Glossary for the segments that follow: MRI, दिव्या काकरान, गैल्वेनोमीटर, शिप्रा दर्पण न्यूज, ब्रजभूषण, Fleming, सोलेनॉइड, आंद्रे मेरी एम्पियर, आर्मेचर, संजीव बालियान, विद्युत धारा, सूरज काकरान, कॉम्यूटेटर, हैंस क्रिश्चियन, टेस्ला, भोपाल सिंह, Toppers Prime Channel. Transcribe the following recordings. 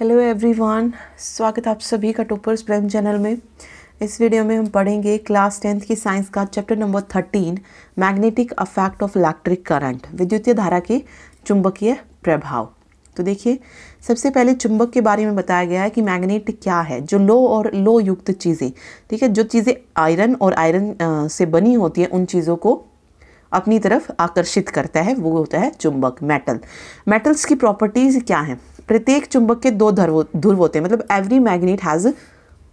Hello everyone, स्वागत आप सभी का टॉपर्स प्राइम चैनल में। इस वीडियो में हम पढ़ेंगे क्लास 10th की साइंस का chapter number 13 magnetic effect of electric current, विद्युतीय धारा के चुंबकीय प्रभाव। तो देखिए, सबसे पहले चुंबक के बारे में बताया गया है कि मैग्नेट क्या है। जो लो और लो युक्त चीज़ें, ठीक है, जो चीज़ें आयरन और आयरन से बनी होती हैं उन चीज़ों को अपनी तरफ आकर्षित करता है, वो होता है चुंबक, मेटल। मेटल्स की प्रॉपर्टीज़ क्या हैं? प्रत्येक चुंबक के दो ध्रुव होते हैं, मतलब every magnet has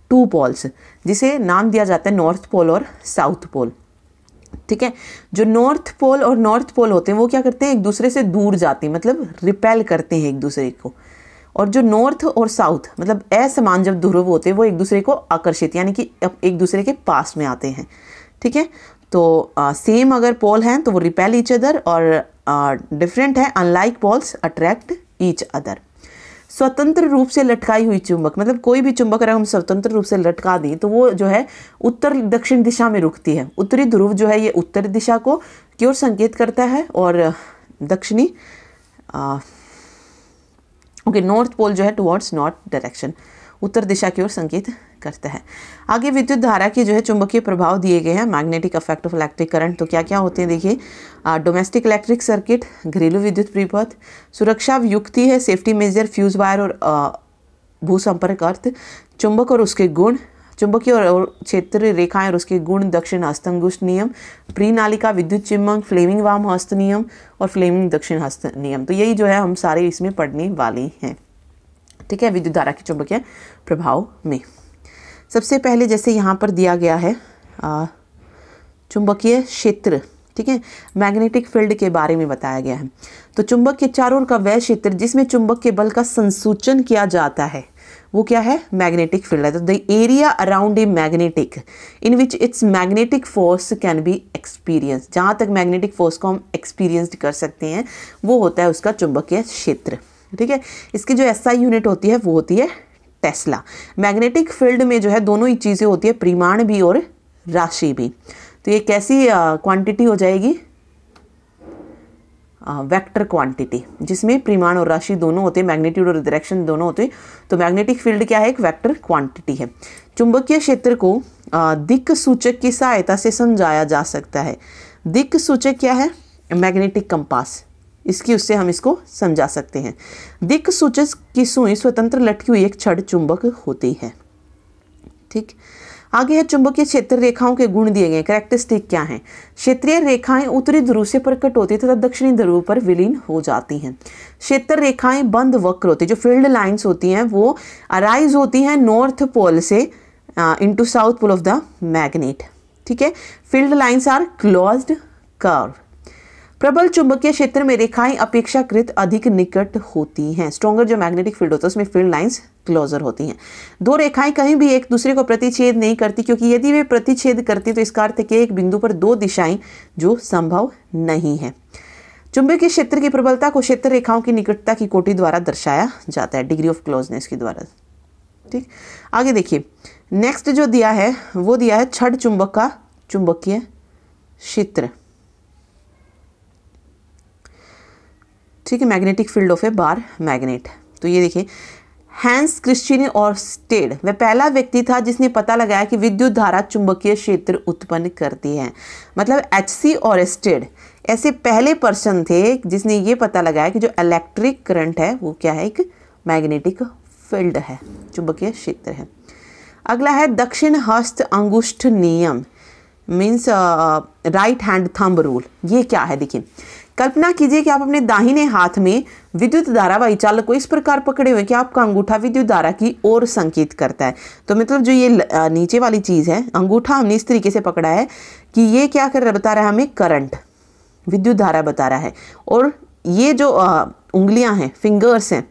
two poles, जिसे नाम दिया जाता है नॉर्थ पोल और साउथ पोल। ठीक है, जो नॉर्थ पोल और नॉर्थ पोल होते हैं वो क्या करते हैं, एक दूसरे से दूर जाते हैं, मतलब रिपेल करते हैं एक दूसरे को। और जो नॉर्थ और साउथ, मतलब असमान जब ध्रुव होते हैं, वो एक दूसरे को आकर्षित, यानी कि एक दूसरे के पास में आते हैं। ठीक है, तो सेम अगर पोल हैं तो वो रिपेल ईच अदर, और डिफरेंट है unlike poles attract each other. स्वतंत्र रूप से लटकाई हुई चुंबक, मतलब कोई भी चुंबक अगर हम स्वतंत्र रूप से लटका दें तो वो जो है उत्तर दक्षिण दिशा में रुकती है। उत्तरी ध्रुव जो है ये उत्तर दिशा को की ओर संकेत करता है, और दक्षिणी नॉर्थ पोल जो है टुवर्ड्स नॉर्थ डायरेक्शन, उत्तर दिशा की ओर संकेत करता है। आगे विद्युत धारा के जो है चुंबकीय प्रभाव दिए गए हैं, magnetic effect of electric current. तो क्या क्या होते हैं देखिए, डोमेस्टिक इलेक्ट्रिक सर्किट, घरेलू विद्युत परिपथ, सुरक्षा युक्ति है, सेफ्टी मेजर, फ्यूज वायर और भूसंपर्क अर्थ, चुंबक और उसके गुण, चुंबकीय और क्षेत्रीय रेखाएं और उसके गुण, दक्षिण हस्तंगुष्ठ नियम, प्रीनालिका विद्युत चुंबक, फ्लेमिंग वाम हस्त नियम और फ्लेमिंग दक्षिण हस्त नियम। तो यही जो है हम सारे इसमें पढ़ने वाले हैं। ठीक है, विद्युत धारा के चुंबकीय प्रभाव में सबसे पहले जैसे यहाँ पर दिया गया है चुंबकीय क्षेत्र, ठीक है, मैग्नेटिक फील्ड के बारे में बताया गया है। तो चुंबक के चारों ओर का वह क्षेत्र जिसमें चुंबक के बल का संसूचन किया जाता है वो क्या है, मैग्नेटिक फील्ड है। तो the area around a magnetic in which it's magnetic force can be experience, जहाँ तक मैग्नेटिक फोर्स को हम एक्सपीरियंसड कर सकते हैं वो होता है उसका चुंबकीय क्षेत्र। ठीक है, इसकी जो एसआई यूनिट होती है वो होती है टेस्ला। मैग्नेटिक फील्ड में जो है दोनों ही चीज़ें होती है, परिमाण भी और राशि भी। तो ये कैसी क्वांटिटी हो जाएगी, वेक्टर क्वांटिटी, जिसमें परिमाण और राशि दोनों होते हैं, मैग्नीट्यूड और डायरेक्शन दोनों होते हैं। तो मैग्नेटिक फील्ड क्या है, एक वेक्टर क्वांटिटी है। चुंबकीय क्षेत्र को दिक् सूचक की सहायता से समझाया जा सकता है। दिक् सूचक क्या है, मैग्नेटिक कंपास, इसकी उससे हम इसको समझा सकते हैं। दिक् सूचक की सुई स्वतंत्र लटकी हुई एक छड़ चुंबक होती है। ठीक, आगे है चुंबकीय क्षेत्र रेखाओं के गुण दिए गए, कैरेक्टरिस्टिक क्या हैं। क्षेत्रीय रेखाएं उत्तरी ध्रुव से प्रकट होती है तथा दक्षिणी ध्रुव पर विलीन हो जाती हैं। क्षेत्र रेखाएं बंद वक्र होती है, जो फील्ड लाइन्स होती हैं वो अराइज होती हैं नॉर्थ पोल से into south pole of the magnet. ठीक है, field lines are closed curve. प्रबल चुंबकीय क्षेत्र में रेखाएं अपेक्षाकृत अधिक निकट होती हैं। स्ट्रॉन्गर जो मैग्नेटिक फील्ड होता है उसमें फील्ड लाइंस क्लोजर होती हैं। दो रेखाएं कहीं भी एक दूसरे को प्रतिच्छेद नहीं करती, क्योंकि यदि वे प्रतिच्छेद करती तो इसका अर्थ है कि एक बिंदु पर दो दिशाएं, जो संभव नहीं है। चुंबकीय क्षेत्र की प्रबलता को क्षेत्र रेखाओं की निकटता की कोटि द्वारा दर्शाया जाता है, डिग्री ऑफ क्लोजनेस के द्वारा। ठीक, आगे देखिए, नेक्स्ट जो दिया है वो दिया है छड़ चुंबक का चुंबकीय क्षेत्र। ठीक है, magnetic field of a bar magnet. तो ये देखिए, हैंस क्रिश्चियन और स्टेड वह पहला व्यक्ति था जिसने पता लगाया कि विद्युत धारा चुंबकीय क्षेत्र उत्पन्न करती है। मतलब एचसी और स्टेड ऐसे पहले पर्सन थे जिसने ये पता लगाया कि जो इलेक्ट्रिक करंट है वो क्या है, एक मैग्नेटिक फील्ड है, चुंबकीय क्षेत्र है। अगला है दक्षिण हस्त अंगुष्ठ नियम, means right hand thumb rule. ये क्या है देखिए, कल्पना कीजिए कि आप अपने दाहिने हाथ में विद्युत धारा व चालक को इस प्रकार पकड़े हुए कि आपका अंगूठा विद्युत धारा की ओर संकेत करता है। तो मतलब जो ये नीचे वाली चीज़ है, अंगूठा हमने इस तरीके से पकड़ा है कि ये क्या कर रहा है, बता रहा है हमें करंट, विद्युत धारा बता रहा है। और ये जो उंगलियां हैं, फिंगर्स हैं,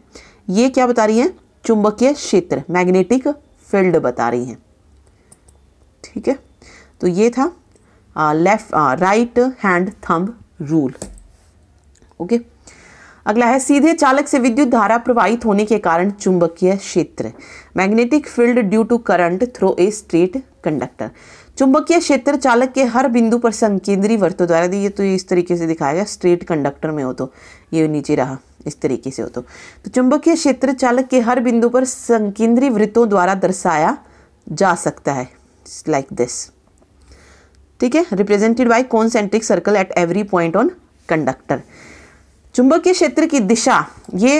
ये क्या बता रही हैं, चुंबकीय क्षेत्र, मैग्नेटिक फील्ड बता रही हैं। ठीक है, तो ये था right hand thumb rule. Okay, अगला है सीधे चालक से विद्युत धारा प्रवाहित होने के कारण चुंबकीय क्षेत्र, magnetic field due to current through a straight conductor. चुंबकीय क्षेत्र चालक के हर बिंदु पर संकेंद्री वर्तों द्वारा दी, तो ये इस तरीके से दिखाया गया, स्ट्रेट कंडक्टर में हो तो ये नीचे रहा, इस तरीके से हो तो चुंबकीय क्षेत्र चालक के हर बिंदु पर संकेंद्री वृत्तों द्वारा दर्शाया जा सकता है लाइक दिस, ठीक है, represented by concentric circle at every point on conductor. चुंबकीय क्षेत्र की दिशा ये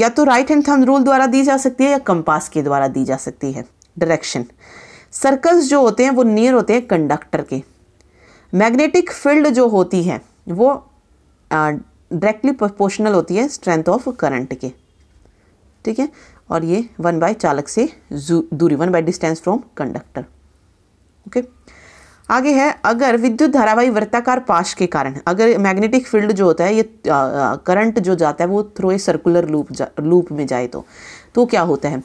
या तो राइट हैंड थंब रूल द्वारा दी जा सकती है या कंपास के द्वारा दी जा सकती है डायरेक्शन। सर्कल्स जो होते हैं वो नियर होते हैं कंडक्टर के। मैग्नेटिक फील्ड जो होती है वो डायरेक्टली प्रोपोर्शनल होती है स्ट्रेंथ ऑफ करंट के, ठीक है, और ये 1 बाय चालक से दूरी 1 by distance from conductor. Okay, आगे है अगर विद्युत धारावाही वृत्ताकार पाश के कारण, अगर मैग्नेटिक फील्ड जो होता है ये करंट जो जाता है वो थ्रू ए सर्कुलर लूप में जाए तो क्या होता है।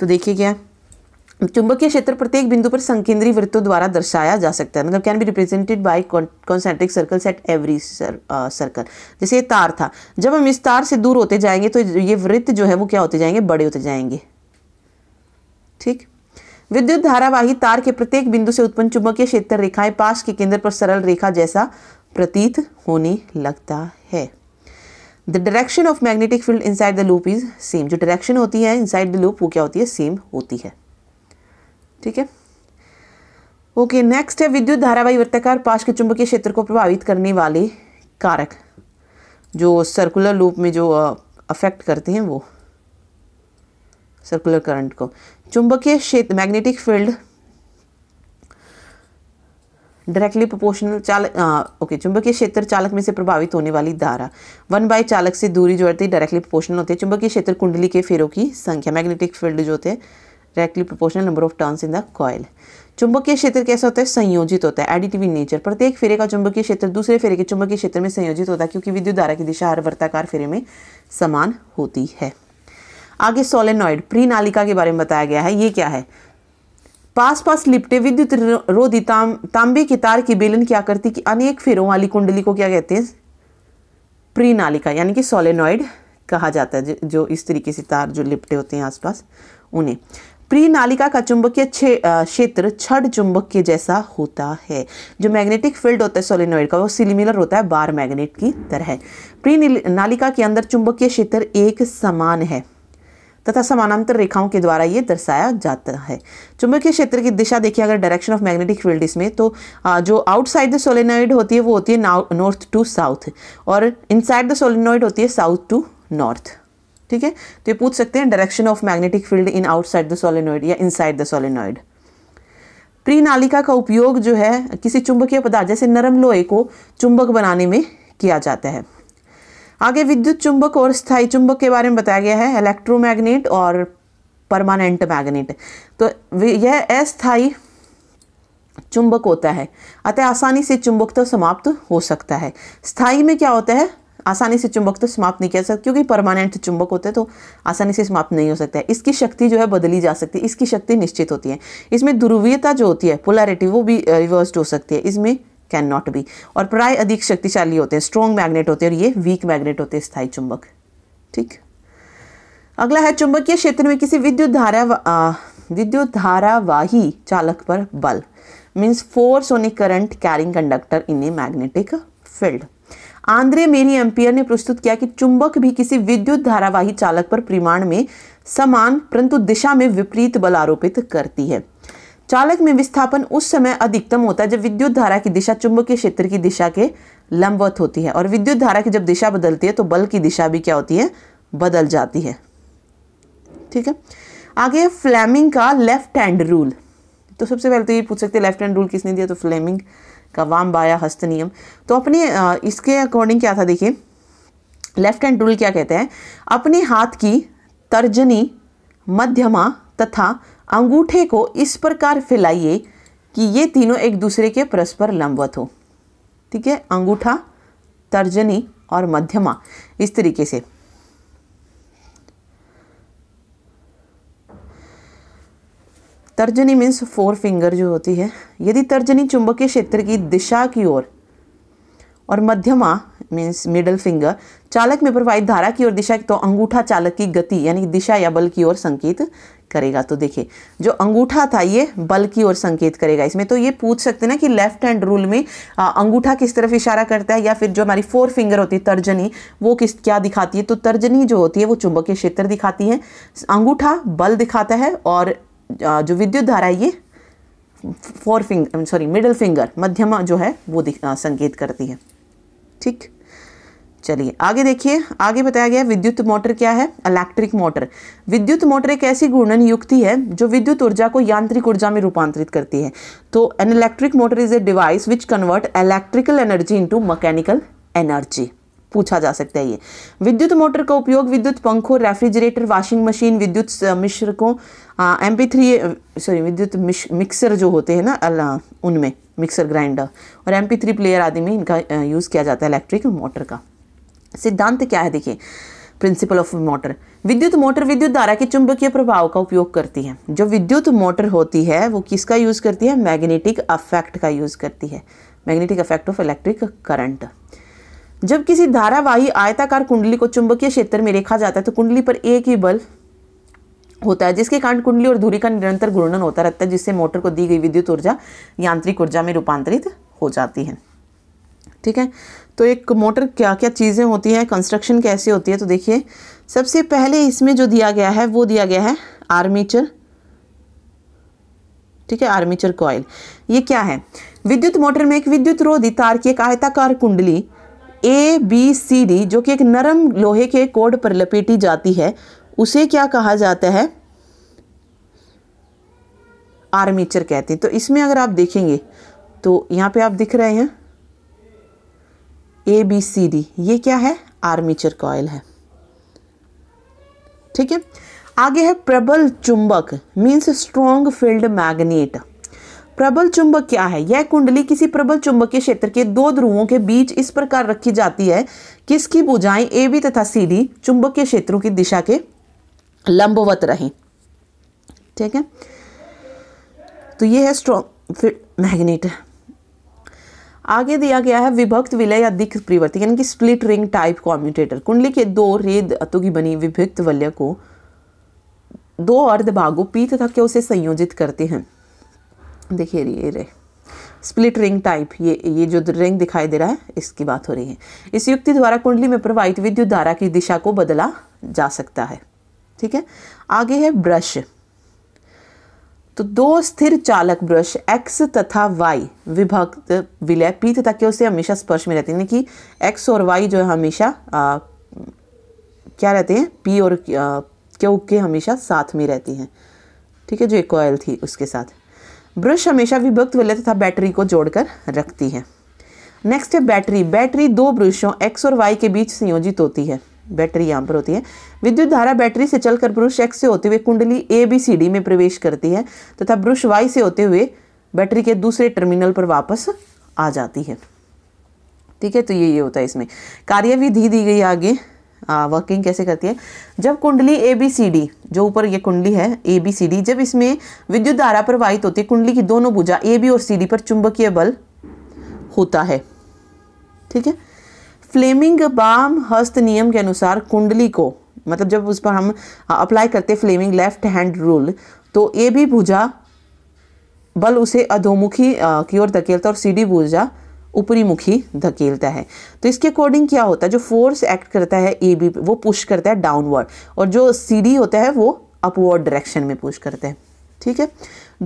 तो देखिए क्या चुंबकीय क्षेत्र प्रत्येक बिंदु पर संकेंद्री वृत्तों द्वारा दर्शाया जा सकता है, मतलब can be represented by concentric circles at every circle. जैसे ये तार था, जब हम इस तार से दूर होते जाएंगे तो ये वृत्त जो है वो क्या होते जाएंगे, बड़े होते जाएंगे, ठीक। विद्युत धारावाही तार के प्रत्येक बिंदु से उत्पन्न चुंबकीय क्षेत्र रेखाएं पाश के केंद्र पर सरल रेखा जैसा प्रतीत होने लगता है। The direction of magnetic field inside the loop is same, जो डायरेक्शन होती है इनसाइड द लूप वो क्या होती है, सेम होती है, ठीक है। ओके, नेक्स्ट है विद्युत धारावाही वृत्ताकार पाश के चुंबकीय क्षेत्र को प्रभावित करने वाले कारक जो सर्कुलर लूप में जो अफेक्ट करते हैं वो सर्कुलर करंट को। चुंबकीय क्षेत्र मैग्नेटिक फील्ड डायरेक्टली प्रोपोर्शनल चालक ओके चुंबकीय क्षेत्र चालक में से प्रभावित होने वाली धारा 1 बाय चालक से दूरी जो होती है डायरेक्टली प्रोपोर्शनल होती है। चुंबकीय क्षेत्र कुंडली के फेरों की संख्या, मैग्नेटिक फील्ड जो होते हैं directly proportional number of turns in the coil. चुंबकीय क्षेत्र कैसा होता है, संयोजित होता है, एडिटिव इन नेचर। प्रत्येक फेरे का चुंबकीय क्षेत्र दूसरे फेरे के चुंबकीय क्षेत्र में संयोजित होता है क्योंकि विद्युत धारा की दिशा हर वृत्ताकार फेरे में समान होती है। आगे सोलेनॉइड प्री नालिका के बारे में बताया गया है, ये क्या है, पास लिपटे विद्युत रोधी तांबे की तार की बेलन की आकृति की अनेक फेरों वाली कुंडली को क्या कहते हैं, प्री नालिका यानी कि सोलेनॉइड कहा जाता है। जो इस तरीके से तार जो लिपटे होते हैं आसपास उन्हें प्री नालिका का चुंबकीय क्षेत्र छड़ चुंबक के जैसा होता है। जो मैग्नेटिक फील्ड होता है सोलेनॉइड का वो सिमिलर होता है बार मैग्नेट की तरह। प्री नालिका के अंदर चुंबकीय क्षेत्र एक समान है तथा समानांतर रेखाओं के द्वारा ये दर्शाया जाता है। चुंबकीय क्षेत्र की दिशा देखिए, अगर डायरेक्शन ऑफ मैग्नेटिक फील्ड इसमें तो जो आउटसाइड द सोलेनॉइड होती है वो होती है नॉर्थ टू साउथ और इनसाइड द सोलेनॉइड होती है साउथ टू नॉर्थ, ठीक है। तो ये पूछ सकते हैं direction of magnetic field in outside the सोलेनॉइड या इनसाइड द सोलेनॉइड। प्री नालिका का उपयोग जो है किसी चुंबकीय पदार्थ जैसे नरम लोहे को चुंबक बनाने में किया जाता है। आगे विद्युत चुंबक और स्थायी चुंबक के बारे में बताया गया है, इलेक्ट्रोमैग्नेट और परमानेंट मैग्नेट। तो यह अस्थायी चुंबक होता है अतः आसानी से चुंबक तो समाप्त हो सकता है। स्थायी में क्या होता है, आसानी से चुंबक तो समाप्त नहीं किया जा सकता क्योंकि परमानेंट चुंबक होता है तो आसानी से समाप्त नहीं हो सकता है। इसकी शक्ति जो है बदली जा सकती है, इसकी शक्ति निश्चित होती है। इसमें ध्रुवीयता जो होती है पोलैरिटी वो भी रिवर्स्ड हो सकती है, इसमें कैन नॉट बी। और प्राय अधिक शक्तिशाली होते हैं, स्ट्रॉन्ग मैग्नेट होते हैं और ये वीक मैग्नेट होते हैं स्थायी चुंबक, ठीक। अगला है चुंबकीय क्षेत्र में किसी विद्युत धारावाही चालक पर बल means force on a current carrying conductor in a magnetic field. आंद्रे मेरी एम्पियर ने प्रस्तुत किया कि चुंबक भी किसी विद्युत धारावाही चालक पर परिमाण में समान परंतु दिशा में विपरीत बल आरोपित करती है। चालक में विस्थापन उस समय अधिकतम होता है जब विद्युत धारा की दिशा चुंबकीय क्षेत्र की दिशा के लंबवत होती है और विद्युत धारा की जब दिशा बदलती है तो बल की दिशा भी क्या होती है, बदल जाती है, ठीक है। आगे फ्लेमिंग का लेफ्ट हैंड रूल, तो सबसे पहले तो ये पूछ सकते हैं लेफ्ट हैंड रूल किसने दिया, तो फ्लेमिंग का वाम बाया हस्त नियम। तो अपने इसके अकॉर्डिंग क्या था, देखिए लेफ्ट हैंड रूल क्या कहते हैं, अपने हाथ की तर्जनी मध्यमा तथा अंगूठे को इस प्रकार फैलाइए कि ये तीनों एक दूसरे के परस्पर लंबवत हो, ठीक है। अंगूठा, तर्जनी और मध्यमा इस तरीके से। तर्जनी मीन्स 4 फिंगर जो होती है। यदि तर्जनी चुंबकीय क्षेत्र की दिशा की ओर और मध्यमा मीन्स मिडल फिंगर चालक में प्रवाहित धारा की ओर दिशा तो अंगूठा चालक की गति यानी दिशा या बल की ओर संकेत करेगा। तो देखिए जो अंगूठा था ये बल की ओर संकेत करेगा इसमें। तो ये पूछ सकते ना कि लेफ्ट हैंड रूल में अंगूठा किस तरफ इशारा करता है, या फिर जो हमारी फोर फिंगर होती है तर्जनी वो किस क्या दिखाती है। तो तर्जनी जो होती है वो चुंबकीय क्षेत्र दिखाती है, अंगूठा बल दिखाता है, और जो विद्युत धारा है ये four finger sorry middle finger मध्यमा जो है वो संकेत करती है। ठीक, चलिए आगे देखिए। आगे बताया गया विद्युत मोटर क्या है, इलेक्ट्रिक मोटर। विद्युत मोटर एक ऐसी घूर्णन युक्ति है जो विद्युत ऊर्जा को यांत्रिक ऊर्जा में रूपांतरित करती है। तो an electric motor is a device which convert electrical energy into mechanical energy, पूछा जा सकता है ये। विद्युत मोटर का उपयोग विद्युत पंखों, रेफ्रिजरेटर, वॉशिंग मशीन, विद्युत मिश्रकों, विद्युत मिक्सर जो होते हैं ना उनमें, मिक्सर ग्राइंडर और MP3 प्लेयर आदि में इनका यूज़ किया जाता है इलेक्ट्रिक मोटर का। सिद्धांत क्या है देखिए, प्रिंसिपल ऑफ मोटर। विद्युत मोटर विद्युत धारा के चुंबकीय प्रभाव का उपयोग करती है। जो विद्युत मोटर होती है वो किसका यूज़ करती है, मैग्नेटिक अफेक्ट का यूज़ करती है, magnetic affect of electric current. जब किसी धारावाही आयताकार कुंडली को चुंबकीय क्षेत्र में रेखा जाता है तो कुंडली पर एक ही बल होता है जिसके कारण कुंडली और धुरी का निरंतर घूर्णन होता रहता है, जिससे मोटर को दी गई विद्युत ऊर्जा यांत्रिक ऊर्जा में रूपांतरित हो जाती है। ठीक है, तो एक मोटर क्या क्या चीज़ें होती हैं, कंस्ट्रक्शन कैसे होती है, तो देखिए सबसे पहले इसमें जो दिया गया है वो दिया गया है आर्मेचर। ठीक है, आर्मेचर कॉइल। ये क्या है, विद्युत मोटर में एक विद्युत रोधी तार की एक आयताकार कुंडली ABCD जो कि एक नरम लोहे के कोड पर लपेटी जाती है, उसे क्या कहा जाता है, आर्मेचर कहते हैं। तो इसमें अगर आप देखेंगे तो यहाँ पे आप दिख रहे हैं ABCD, ये क्या है, आर्मेचर कॉइल है। ठीक है, आगे है प्रबल चुंबक मीन्स स्ट्रॉन्ग फील्ड मैग्नेट। प्रबल चुंबक क्या है, यह कुंडली किसी प्रबल चुंबकीय क्षेत्र के दो ध्रुवों के बीच इस प्रकार रखी जाती है किसकी भुजाएं AB तथा CD चुंबकीय क्षेत्रों की दिशा के लंबवत रहें। ठीक है, तो ये है स्ट्रॉन्ग फील्ड मैग्नेट। आगे दिया गया है विभक्त विलय या दिक् परिवर्तक यानी कि स्प्लिट रिंग टाइप कॉम्यूटेटर। कुंडली के दो रेद अतों की बनी विभक्त वलय को दो अर्ध भागों P तथा Q से संयोजित करते हैं। देखिए ये रे स्प्लिट रिंग टाइप, ये जो रिंग दिखाई दे रहा है इसकी बात हो रही है। इस युक्ति द्वारा कुंडली में प्रवाहित विद्युत धारा की दिशा को बदला जा सकता है। ठीक है, आगे है ब्रश। तो दो स्थिर चालक ब्रश X तथा Y विभक्त विलय P तथा Q से हमेशा स्पर्श में रहते हैं, यानी कि X और Y जो है हमेशा क्या रहते हैं, P और Q के हमेशा साथ में रहती हैं। ठीक है, जो एक कॉइल थी उसके साथ ब्रश हमेशा विभक्त विलय तथा बैटरी को जोड़कर रखती है। नेक्स्ट है बैटरी। बैटरी दो ब्रशों X और Y के बीच संयोजित होती है, बैटरी यहाँ पर होती है। विद्युत धारा बैटरी से चलकर ब्रश X से होते हुए कुंडली ABCD में प्रवेश करती है तथा ब्रश Y से होते हुए बैटरी के दूसरे टर्मिनल पर वापस आ जाती है। ठीक है, तो ये होता है। इसमें कार्यविधि दी गई आगे, वर्किंग कैसे करती है। जब कुंडली ABCD जो ऊपर ये कुंडली है ABCD, जब इसमें विद्युत धारा प्रवाहित होती है कुंडली की दोनों भुजा AB और CD पर चुंबकीय बल होता है। ठीक है, फ्लेमिंग बाम हस्त नियम के अनुसार कुंडली को, मतलब जब उस पर हम अप्लाई करते हैं फ्लेमिंग लेफ्ट हैंड रूल, तो AB भुजा बल उसे अधोमुखी की ओर धकेलता और CD भुजा ऊपरी मुखी धकेलता है। तो इसके अकॉर्डिंग क्या होता है, जो फोर्स एक्ट करता है AB वो पुश करता है डाउनवर्ड, और जो CD होता है वो अपवर्ड डायरेक्शन में पुश करते हैं। ठीक है,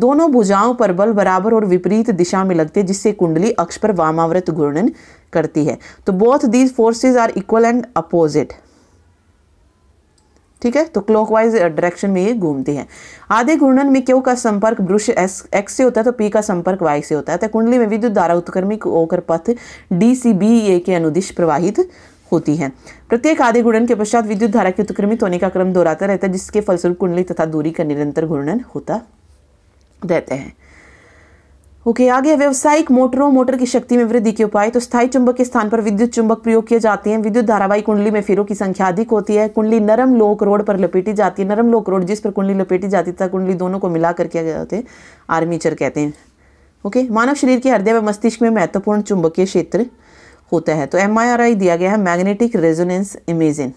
दोनों भुजाओं पर बल बराबर और विपरीत दिशा में लगते हैं जिससे कुंडली अक्ष पर वामावर्त घूर्णन करती है। तो both these forces are equal and opposite. ठीक है, तो क्लॉकवाइज डायरेक्शन में ये घूमती है। आधे घूर्णन में Q का संपर्क ब्रश X से होता है तो P का संपर्क Y से होता है। तो कुंडली में विद्युत धारा उत्क्रमिक होकर पथ DCBA के अनुदिश प्रवाहित होती है। प्रत्येक आधे घूर्णन के पश्चात विद्युत धारा के उत्क्रमित होने का क्रम दोहराता रहता है जिसके फलस्वरूप कुंडली तथा दूरी का निरंतर घूर्णन होता रहता है। ओके, आगे व्यावसायिक मोटरों मोटर की शक्ति में वृद्धि के उपाय। तो स्थायी चुंबक के स्थान पर विद्युत चुंबक प्रयोग किए जाते हैं। विद्युत धारावाही कुंडली में फेरों की संख्या अधिक होती है। कुंडली नरम लोक रोड पर लपेटी जाती है। नरम लोक रोड जिस पर कुंडली लपेटी जाती है तथा कुंडली दोनों को मिलाकर क्या कहते हैं, आर्मेचर कहते हैं। ओके, मानव शरीर के हृदय व मस्तिष्क में महत्वपूर्ण चुंबकीय क्षेत्र होता है। तो MRI दिया गया है मैग्नेटिक रेजोनेंस इमेजिंग।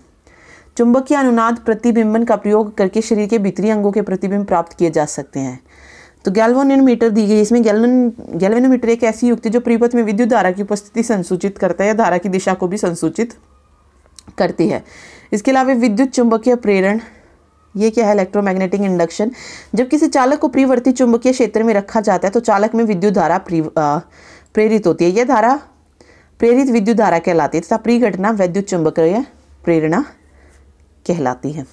चुंबकीय अनुनाद प्रतिबिंबन का प्रयोग करके शरीर के भीतरी अंगों के प्रतिबिंब प्राप्त किए जा सकते हैं। तो गैल्वेनोमीटर दी गई, इसमें गैल्वेनोमीटर एक ऐसी युक्ति है जो परिपथ में विद्युत धारा की उपस्थिति संसूचित करता है या धारा की दिशा को भी संसूचित करती है। इसके अलावा विद्युत चुंबकीय प्रेरण, ये क्या है, इलेक्ट्रोमैग्नेटिक इंडक्शन। जब किसी चालक को परिवर्ती चुंबकीय क्षेत्र में रखा जाता है तो चालक में विद्युत धारा प्रेरित होती है। यह धारा प्रेरित विद्युत धारा कहलाती है तथा परिघटना विद्युत चुंबकीय प्रेरणा कहलाती है।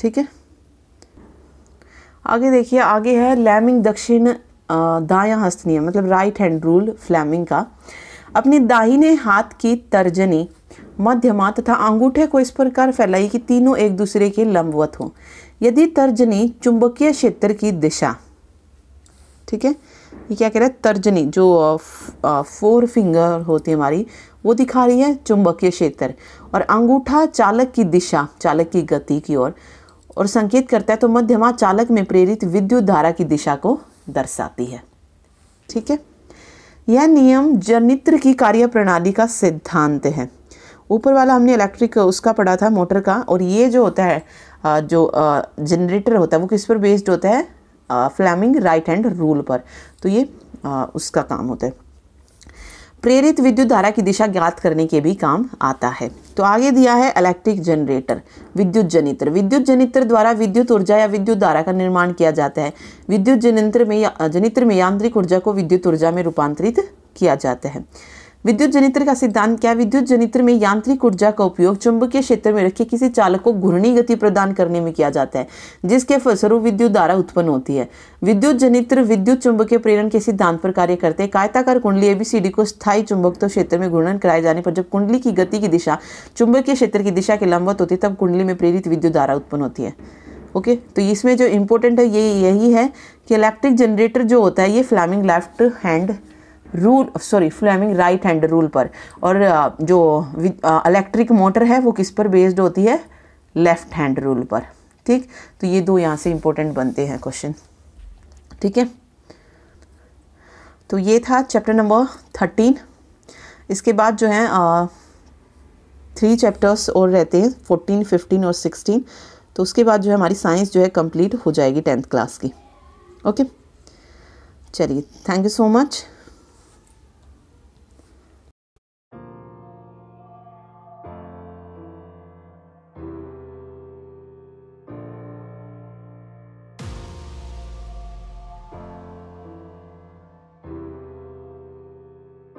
ठीक है, आगे देखिए, आगे है फ्लेमिंग दक्षिण दायां हस्त नियम, मतलब राइट हैंड रूल फ्लेमिंग का। अपने दाहिने हाथ की तर्जनी, मध्यमा तथा अंगूठे को इस प्रकार फैलाइए कि तीनों एक दूसरे के लंबवत हों। यदि तर्जनी चुंबकीय क्षेत्र की दिशा, ठीक है, ये क्या कह रहा है, तर्जनी जो फोर फिंगर होती है हमारी, वो दिखा रही है चुंबकीय क्षेत्र, और अंगूठा चालक की दिशा, चालक की गति की ओर और संकेत करता है, तो मध्यमा चालक में प्रेरित विद्युत धारा की दिशा को दर्शाती है। ठीक है, यह नियम जनित्र की कार्य प्रणाली का सिद्धांत है। ऊपर वाला हमने इलेक्ट्रिक उसका पढ़ा था, मोटर का, और ये जो होता है, जो जनरेटर होता है, वो किस पर बेस्ड होता है, फ्लेमिंग राइट हैंड रूल पर। तो ये उसका काम होता है, प्रेरित विद्युत धारा की दिशा ज्ञात करने के भी काम आता है। तो आगे दिया है इलेक्ट्रिक जनरेटर, विद्युत जनित्र। विद्युत जनित्र द्वारा विद्युत ऊर्जा या विद्युत धारा का निर्माण किया जाता है। विद्युत जनित्र में यांत्रिक ऊर्जा को विद्युत ऊर्जा में रूपांतरित किया जाता है। विद्युत जनित्र का सिद्धांत क्या है, विद्युत जनित्र में यांत्रिक ऊर्जा का उपयोग चुंबकीय क्षेत्र में रखे किसी चालक को घूर्णी गति प्रदान करने में किया जाता है, जिसके फलस्वरूप विद्युत धारा उत्पन्न होती है। विद्युत जनित्र विद्युत चुंबकीय प्रेरण के सिद्धांत पर कार्य करते हैं। कायताकार कुंडली ABCD को स्थायी चुंबकत्व क्षेत्र में घूर्णन कराए जाने पर जब कुंडली की गति की दिशा चुंबकीय क्षेत्र की दिशा के लंबवत होती है, तब कुंडली में प्रेरित विद्युत धारा उत्पन्न होती है। ओके, तो इसमें जो इम्पोर्टेंट है ये यही है कि इलेक्ट्रिक जनरेटर जो होता है, ये Fleming left hand rule, sorry, Fleming right hand rule पर, और जो इलेक्ट्रिक मोटर है वो किस पर बेस्ड होती है, लेफ्ट हैंड रूल पर। ठीक, तो ये दो यहाँ से इम्पोर्टेंट बनते हैं क्वेश्चन। ठीक है, तो ये था चैप्टर नंबर 13। इसके बाद जो है 3 चैप्टर्स और रहते हैं, 14, 15 और 16। तो उसके बाद जो है हमारी साइंस जो है कंप्लीट हो जाएगी 10th क्लास की। ओके, चलिए, थैंक यू सो मच।